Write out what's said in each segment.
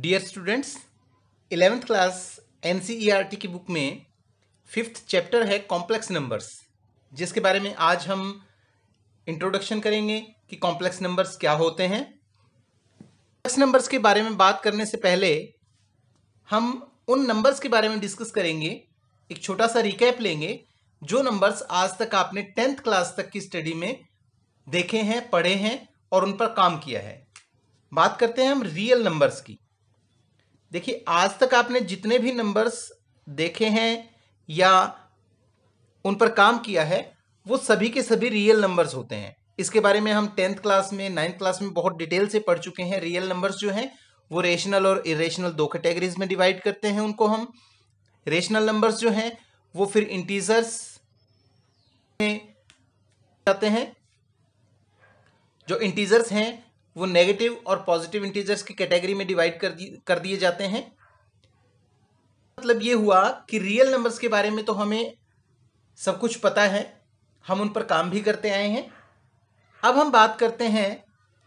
Dear students, 11th class NCERT की book में 5th chapter है कॉम्प्लेक्स नंबर्स, जिसके बारे में आज हम इंट्रोडक्शन करेंगे कि कॉम्प्लेक्स नंबर्स क्या होते हैं। कॉम्प्लेक्स नंबर्स के बारे में बात करने से पहले हम उन नंबर्स के बारे में डिस्कस करेंगे, एक छोटा सा रिकैप लेंगे जो नंबर्स आज तक आपने 10th क्लास तक की स्टडी में देखे हैं, पढ़े हैं और उन पर काम किया है। बात करते हैं हम रियल नंबर्स की। देखिए, आज तक आपने जितने भी नंबर्स देखे हैं या उन पर काम किया है वो सभी के सभी रियल नंबर्स होते हैं। इसके बारे में हम 10th क्लास में, 9th क्लास में बहुत डिटेल से पढ़ चुके हैं। रियल नंबर्स जो हैं वो रेशनल और इरेशनल दो कैटेगरीज में डिवाइड करते हैं उनको हम। रेशनल नंबर्स जो हैं वो फिर इंटीजर्स में जाते हैं। जो इंटीजर्स हैं वो नेगेटिव और पॉजिटिव इंटीजर्स की कैटेगरी में डिवाइड कर दिए जाते हैं। मतलब ये हुआ कि रियल नंबर्स के बारे में तो हमें सब कुछ पता है, हम उन पर काम भी करते आए हैं। अब हम बात करते हैं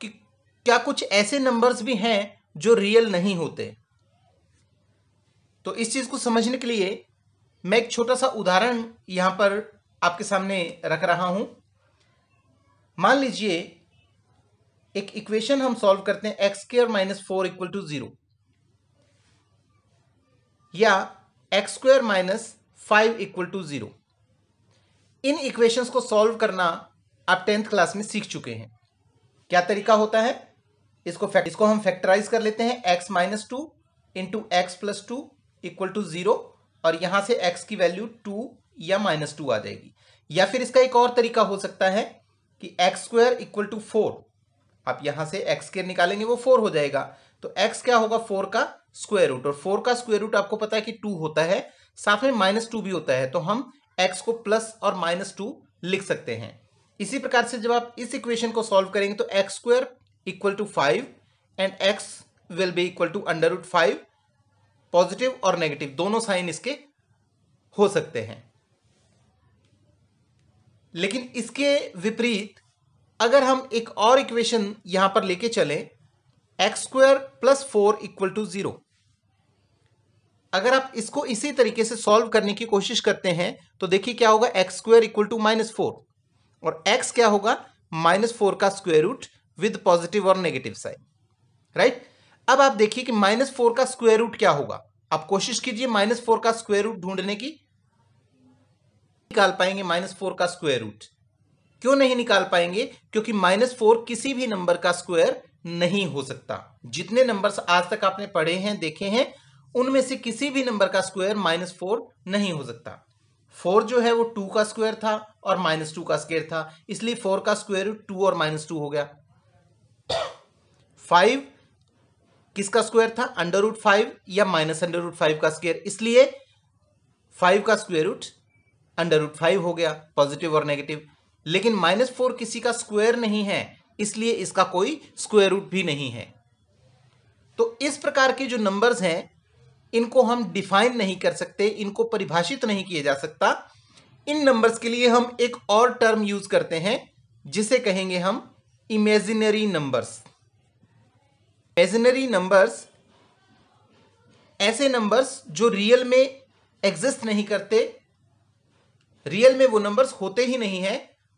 कि क्या कुछ ऐसे नंबर्स भी हैं जो रियल नहीं होते। तो इस चीज़ को समझने के लिए मैं एक छोटा सा उदाहरण यहाँ पर आपके सामने रख रहा हूँ। मान लीजिए एक इक्वेशन हम सॉल्व करते हैं, x² - 4 = 0 या x² - 5 = 0। इन इक्वेशंस को सॉल्व करना आप 10th क्लास में सीख चुके हैं। क्या तरीका होता है, इसको हम फैक्टराइज कर लेते हैं। x - 2 × x + 2 = 0 और यहां से x की वैल्यू 2 या -2 आ जाएगी। या फिर इसका एक और तरीका हो सकता है कि x² = 4, आप यहां से x के निकालेंगे वो 4 हो जाएगा। तो x क्या होगा, 4 का स्क्वायर रूट, और 4 का स्क्वायर रूट आपको पता है कि 2 होता है, साथ में -2 भी होता है। तो हम x को प्लस और -2 लिख सकते हैं। इसी प्रकार से जब आप इस इक्वेशन को सॉल्व करेंगे तो x² = 5 and x will be equal to √5। Positive और नेगेटिव दोनों साइन इसके हो सकते हैं। लेकिन इसके विपरीत अगर हम एक और इक्वेशन यहां पर लेके चले, x² + 4 = 0, अगर आप इसको इसी तरीके से सॉल्व करने की कोशिश करते हैं तो देखिए क्या होगा, x² = -4 और x क्या होगा, -4 का स्क्वायर रूट विद पॉजिटिव और नेगेटिव साइन, राइट। अब आप देखिए कि -4 का स्क्वायर रूट क्या होगा। आप कोशिश कीजिए -4 का स्क्वायर रूट ढूंढने की, निकाल पाएंगे -4 का स्क्वायर रूट? क्यों नहीं निकाल पाएंगे? क्योंकि -4 किसी भी नंबर का स्क्वायर नहीं हो सकता। जितने नंबर्स आज तक आपने पढ़े हैं, देखे हैं, उनमें से किसी भी नंबर का स्क्वायर -4 नहीं हो सकता। 4 जो है वो 2 का स्क्वायर था और -2 का स्क्वायर था, इसलिए 4 का स्क्वायर रूट 2 और -2 हो गया। 5 किसका स्क्वायर था, √5 या -√5 का स्क्वायर, इसलिए 5 का स्क्वायर रूट √5 हो गया, पॉजिटिव और नेगेटिव। लेकिन -4 किसी का स्क्वायर नहीं है, इसलिए इसका कोई स्क्वायर रूट भी नहीं है। तो इस प्रकार के जो नंबर्स हैं इनको हम डिफाइन नहीं कर सकते, इनको परिभाषित नहीं किया जा सकता। इन नंबर्स के लिए हम एक और टर्म यूज करते हैं जिसे कहेंगे हम इमेजिनरी नंबर्स। इमेजिनरी नंबर्स ऐसे नंबर्स जो रियल में एग्जिस्ट नहीं करते, रियल में वो नंबर्स होते ही नहीं है।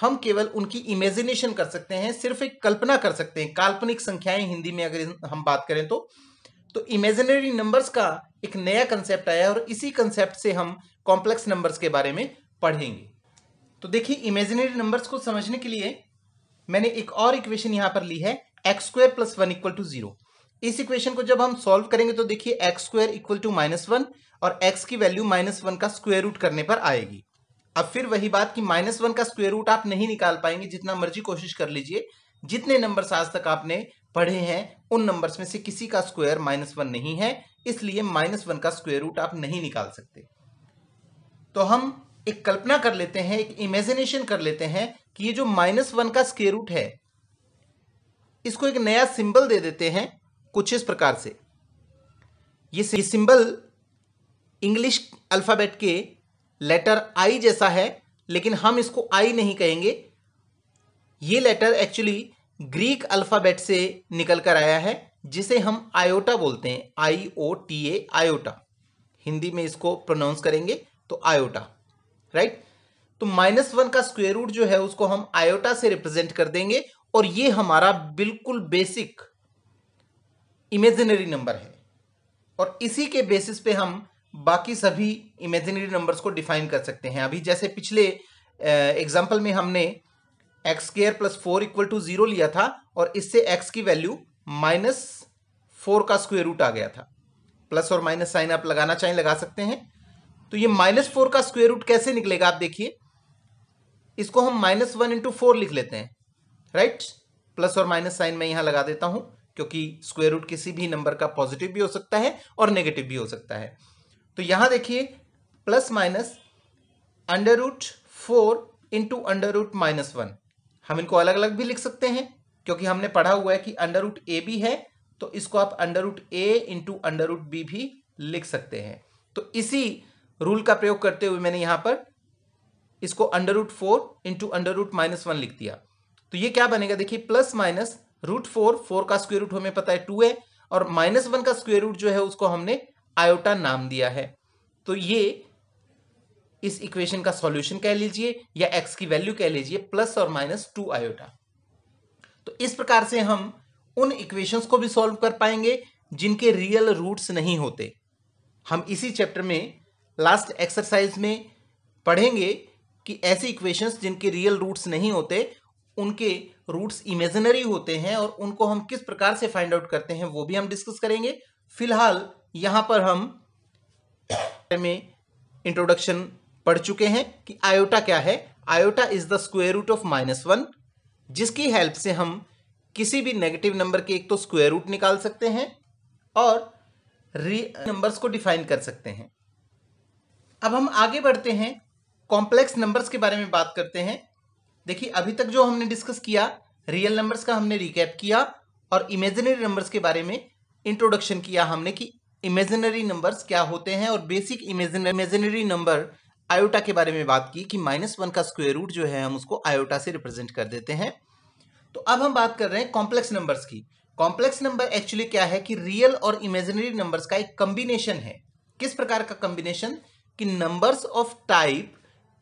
हम केवल उनकी इमेजिनेशन कर सकते हैं, सिर्फ एक कल्पना कर सकते हैं, काल्पनिक संख्याएं हिंदी में अगर हम बात करें तो इमेजिनरी नंबर्स का एक नया कंसेप्ट आया और इसी कंसेप्ट से हम कॉम्प्लेक्स नंबर्स के बारे में पढ़ेंगे। तो देखिए, इमेजिनरी नंबर्स को समझने के लिए मैंने एक और इक्वेशन यहाँ पर ली है, x² + 1 = 0। इस इक्वेशन को जब हम सॉल्व करेंगे तो देखिए x² = -1 और x की वैल्यू -1 का स्क्वायर रूट करने पर आएगी। अब फिर वही बात कि -1 का स्क्वायर रूट आप नहीं निकाल पाएंगे, जितना मर्जी कोशिश कर लीजिए। जितने नंबर्स आज तक आपने पढ़े हैं उन नंबर्स में से किसी का स्क्वायर -1 नहीं है, इसलिए -1 का स्क्वायर रूट आप नहीं निकाल सकते। तो हम एक कल्पना कर लेते हैं, एक इमेजिनेशन कर लेते हैं कि ये जो -1 का स्क्वायर रूट है इसको एक नया सिंबल दे देते हैं कुछ इस प्रकार से। ये सिंबल इंग्लिश अल्फाबेट के लेटर आई जैसा है, लेकिन हम इसको आई नहीं कहेंगे। ये लेटर एक्चुअली ग्रीक अल्फाबेट से निकल कर आया है जिसे हम आयोटा बोलते हैं, IOTA आयोटा, हिंदी में इसको प्रोनाउंस करेंगे तो आयोटा, राइट। तो -1 का स्क्वायर रूट जो है उसको हम आयोटा से रिप्रेजेंट कर देंगे और ये हमारा बिल्कुल बेसिक इमेजिनरी नंबर है और इसी के बेसिस पे हम बाकी सभी इमेजिनरी नंबर्स को डिफाइन कर सकते हैं। अभी जैसे पिछले एग्जाम्पल में हमने x² + 4 = 0 लिया था और इससे x की वैल्यू -4 का स्क्वायर रूट आ गया था। प्लस और माइनस साइन आप लगाना चाहें लगा सकते हैं। तो ये -4 का स्क्वायर रूट कैसे निकलेगा आप देखिए, इसको हम -1 × 4 लिख लेते हैं, राइट। प्लस और माइनस साइन मैं यहाँ लगा देता हूं क्योंकि स्क्वायर रूट किसी भी नंबर का पॉजिटिव भी हो सकता है और नेगेटिव भी हो सकता है। तो यहां देखिए ± √4 × √−1, हम इनको अलग अलग भी लिख सकते हैं क्योंकि हमने पढ़ा हुआ है कि √ab है तो इसको आप √a × √b भी लिख सकते हैं। तो इसी रूल का प्रयोग करते हुए मैंने यहां पर इसको √4 × √−1 लिख दिया। तो ये क्या बनेगा देखिए, ±√4 का स्क्वायर रूट हमें पता है 2 है और -1 का स्क्वायर रूट जो है उसको हमने आयोटा नाम दिया है। तो ये इस इक्वेशन का सॉल्यूशन कह लीजिए या x की वैल्यू कह लीजिए, ± 2 आयोटा। तो इस प्रकार से हम उन इक्वेशंस को भी सॉल्व कर पाएंगे जिनके रियल रूट्स नहीं होते। हम इसी चैप्टर में लास्ट एक्सरसाइज में पढ़ेंगे कि ऐसी इक्वेशंस जिनके रियल रूट्स नहीं होते, उनके रूट्स इमेजिनरी होते हैं और उनको हम किस प्रकार से फाइंड आउट करते हैं वो भी हम डिस्कस करेंगे। फिलहाल यहाँ पर हम में इंट्रोडक्शन पढ़ चुके हैं कि आयोटा क्या है। Iota is the square root of -1, जिसकी हेल्प से हम किसी भी नेगेटिव नंबर के एक तो स्क्वायर रूट निकाल सकते हैं और नंबर्स को डिफाइन कर सकते हैं। अब हम आगे बढ़ते हैं, कॉम्प्लेक्स नंबर्स के बारे में बात करते हैं। देखिए अभी तक जो हमने डिस्कस किया रियल नंबर्स का हमने रिकैप किया और इमेजिनरी नंबर्स के बारे में इंट्रोडक्शन किया हमने कि इमेजिनरी नंबर्स क्या होते हैं और बेसिक इमेजिनरी नंबर आयोटा के बारे में बात की कि -1 का स्क्वायर रूट जो है हम उसको आयोटा से रिप्रेजेंट कर देते हैं। तो अब हम बात कर रहे हैं कॉम्प्लेक्स नंबर्स की। कॉम्प्लेक्स नंबर एक्चुअली क्या है कि रियल और इमेजिनरी नंबर्स का एक कॉम्बिनेशन है। किस प्रकार का कॉम्बिनेशन कि numbers of type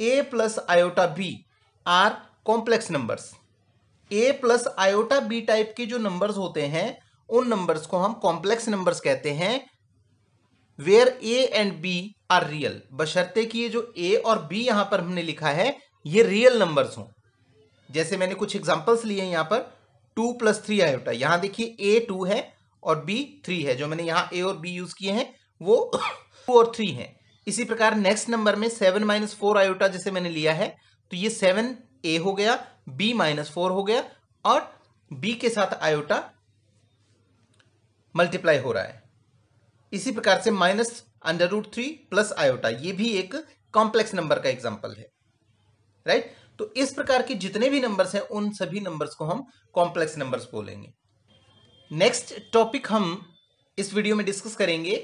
a + iota b are complex numbers. a + iota b type के जो नंबर्स होते हैं उन नंबर्स को हम कॉम्प्लेक्स नंबर्स कहते हैं, where a and b are real, बशर्ते कि ये जो a और b यहां पर हमने लिखा है ये रियल नंबर्स हों। जैसे मैंने कुछ एग्जांपल्स लिए हैं यहाँ पर 2 + 3 आयोटा, यहाँ देखिए a 2 है और b 3 है, जो मैंने यहाँ a और b यूज किए हैं वो 2 और 3 हैं। इसी प्रकार नेक्स्ट नंबर में 7 - 4 आयोटा जैसे मैंने लिया है तो ये 7a हो गया, b - 4 हो गया और b के साथ आयोटा मल्टीप्लाई हो रहा है। इसी प्रकार से -√3 + आयोटा, ये भी एक कॉम्प्लेक्स नंबर का एग्जाम्पल है, राइट। तो इस प्रकार के जितने भी नंबर्स हैं उन सभी नंबर्स को हम कॉम्प्लेक्स नंबर्स बोलेंगे। नेक्स्ट टॉपिक हम इस वीडियो में डिस्कस करेंगे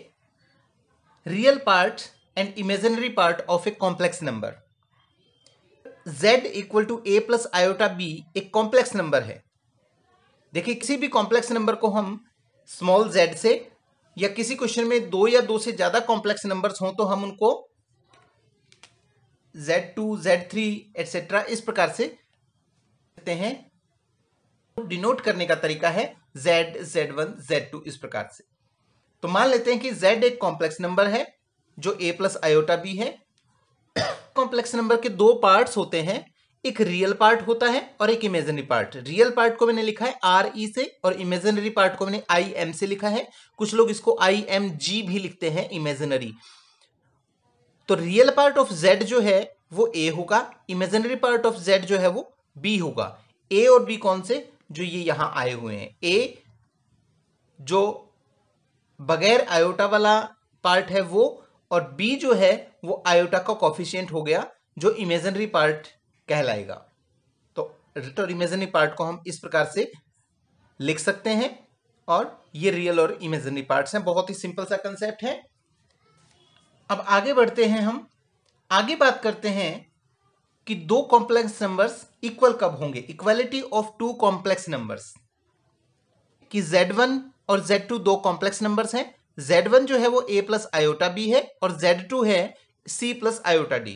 real part and imaginary part of a complex number. z = a + iota b एक कॉम्प्लेक्स नंबर है। देखिए किसी भी कॉम्प्लेक्स नंबर को हम स्मॉल z से या किसी क्वेश्चन में दो या दो से ज्यादा कॉम्प्लेक्स नंबर्स हों तो हम उनको z2, z3 एटसेट्रा इस प्रकार से कहते हैं। डिनोट करने का तरीका है z, z1, z2 इस प्रकार से। तो मान लेते हैं कि z एक कॉम्प्लेक्स नंबर है जो a + iota b है। कॉम्प्लेक्स नंबर के दो पार्ट्स होते हैं, एक रियल पार्ट होता है और एक इमेजिनरी पार्ट। रियल पार्ट को मैंने लिखा है RE से और इमेजिनरी पार्ट को मैंने IM से लिखा है। कुछ लोग इसको IMG भी लिखते हैं, इमेजिनरी। तो रियल पार्ट ऑफ z जो है वो a होगा, इमेजिनरी पार्ट ऑफ z जो है वो b होगा। a और b कौन से, जो ये यहां आए हुए हैं। a जो बगैर आयोटा वाला पार्ट है वो, और b जो है वो आयोटा का कोफिशिएंट हो गया जो इमेजिनरी पार्ट कहलाएगा। तो इमेजिनरी पार्ट को हम इस प्रकार से लिख सकते हैं और ये रियल और इमेजिनरी पार्ट्स हैं। बहुत ही सिंपल सा कंसेप्ट है। अब आगे बढ़ते हैं, हम आगे बात करते हैं कि दो कॉम्प्लेक्स नंबर्स इक्वल कब होंगे, equality of two complex numbers, कि z1 और Z2 दो कॉम्प्लेक्स नंबर्स हैं। Z1 जो है वो A प्लस आयोटा B है और Z2 है C प्लस आयोटा D।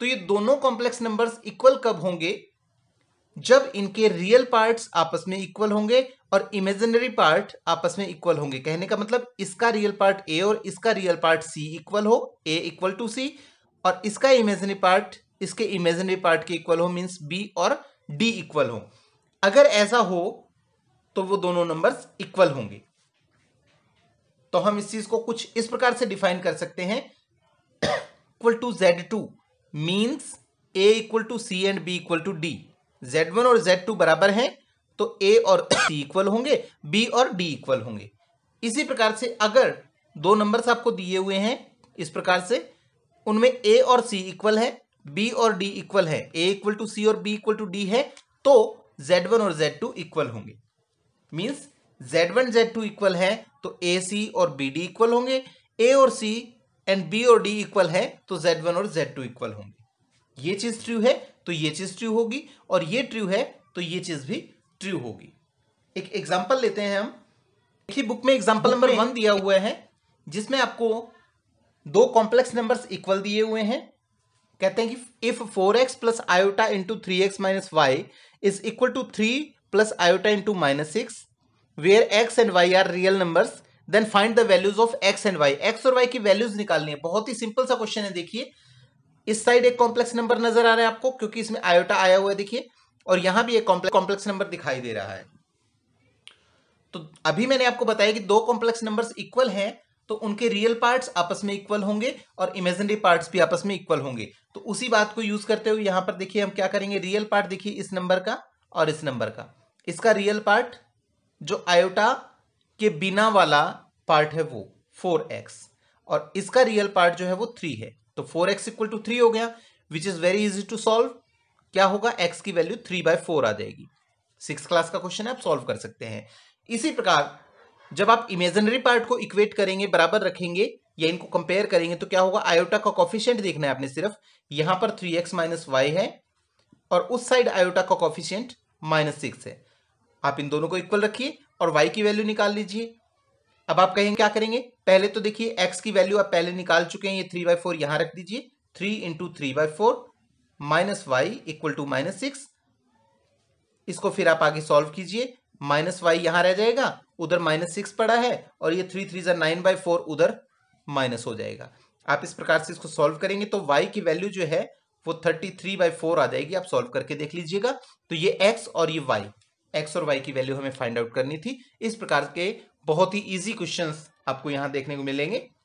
तो ये दोनों कॉम्प्लेक्स नंबर्स इक्वल कब होंगे? जब इनके रियल पार्ट्स आपस में इक्वल होंगे और इमेजिनरी पार्ट आपस में इक्वल होंगे। कहने का मतलब इसका रियल पार्ट A और इसका रियल पार्ट C इक्वल हो, A इक्वल टू C, और इसका इमेजिनरी पार्ट इसके इमेजिनरी पार्ट के इक्वल हो, मीन्स B और D इक्वल हो। अगर ऐसा हो तो वो दोनों नंबर्स इक्वल होंगे। तो हम इस चीज को कुछ इस प्रकार से डिफाइन कर सकते हैं, equal to Z2 means A equal to C and B equal to D। Z1 और Z2 बराबर हैं तो A और C इक्वल होंगे, B और D इक्वल होंगे। इसी प्रकार से अगर दो नंबर्स आपको दिए हुए हैं इस प्रकार से, उनमें A और C इक्वल है, B और D इक्वल है, A इक्वल टू C और B इक्वल टू D है, तो Z1 और Z2 इक्वल होंगे। मीन्स Z1 Z2 इक्वल है तो A C और B D इक्वल होंगे, A और C एंड B और D इक्वल है तो Z1 और Z2 इक्वल होंगे। ये चीज ट्रू है तो ये चीज ट्रू होगी, और ये ट्रू है तो ये चीज भी ट्रू होगी। एक एग्जांपल लेते हैं हम। देखिए बुक में एग्जांपल नंबर 1 दिया हुआ है, जिसमें आपको दो कॉम्प्लेक्स नंबर्स इक्वल दिए हुए हैं। कहते हैं कि if 4x plus iota into 3x minus y is equal to 3 plus iota into minus 6 where x and y are real numbers, then find the values of x and y. X और y की values निकालनी है। बहुत ही simple सा question है। देखिए इस side एक कॉम्प्लेक्स नंबर नजर आ रहा है आपको, क्योंकि इसमें आयोटा आया हुआ है। देखिए और यहां भी एक कॉम्प्लेक्स नंबर दिखाई दे रहा है। तो अभी मैंने आपको बताया कि दो कॉम्प्लेक्स नंबर्स इक्वल हैं तो उनके रियल पार्ट्स आपस में इक्वल होंगे और इमेजिनरी पार्ट्स भी आपस में इक्वल होंगे। तो उसी बात को यूज करते हुए यहां पर देखिए हम क्या करेंगे। रियल पार्ट देखिए इस नंबर का और इस नंबर का, इसका रियल पार्ट जो आयोटा के बिना वाला पार्ट है वो 4x, और इसका रियल पार्ट जो है वो 3 है। तो 4x इक्वल टू 3 हो गया, which is very easy to solve. क्या होगा, x की वैल्यू 3/4 आ जाएगी। 6 क्लास का क्वेश्चन है, आप सॉल्व कर सकते हैं। इसी प्रकार जब आप इमेजिनरी पार्ट को इक्वेट करेंगे, बराबर रखेंगे या इनको कंपेयर करेंगे, तो क्या होगा, आयोटा का कोफिशिएंट देखना है आपने सिर्फ। यहां पर 3x माइनस वाई है और उस साइड आयोटा का कोफिशिएंट -6 है। आप इन दोनों को इक्वल रखिए और y की वैल्यू निकाल लीजिए। अब आप कहेंगे क्या करेंगे, पहले तो देखिए x की वैल्यू आप पहले निकाल चुके हैं, ये 3/4 यहां रख दीजिए। 3 into 3/4 minus y equal to -6। इसको फिर आप आगे सॉल्व कीजिए। -y यहां रह जाएगा, उधर -6 पड़ा है, और ये 3 3 जार 9/4 उधर माइनस हो जाएगा। आप इस प्रकार से इसको सॉल्व करेंगे तो y की वैल्यू जो है वो 33/4 आ जाएगी। आप सॉल्व करके देख लीजिएगा। तो ये x और ये y, एक्स और वाई की वैल्यू हमें फाइंड आउट करनी थी। इस प्रकार के बहुत ही इजी क्वेश्चंस आपको यहां देखने को मिलेंगे।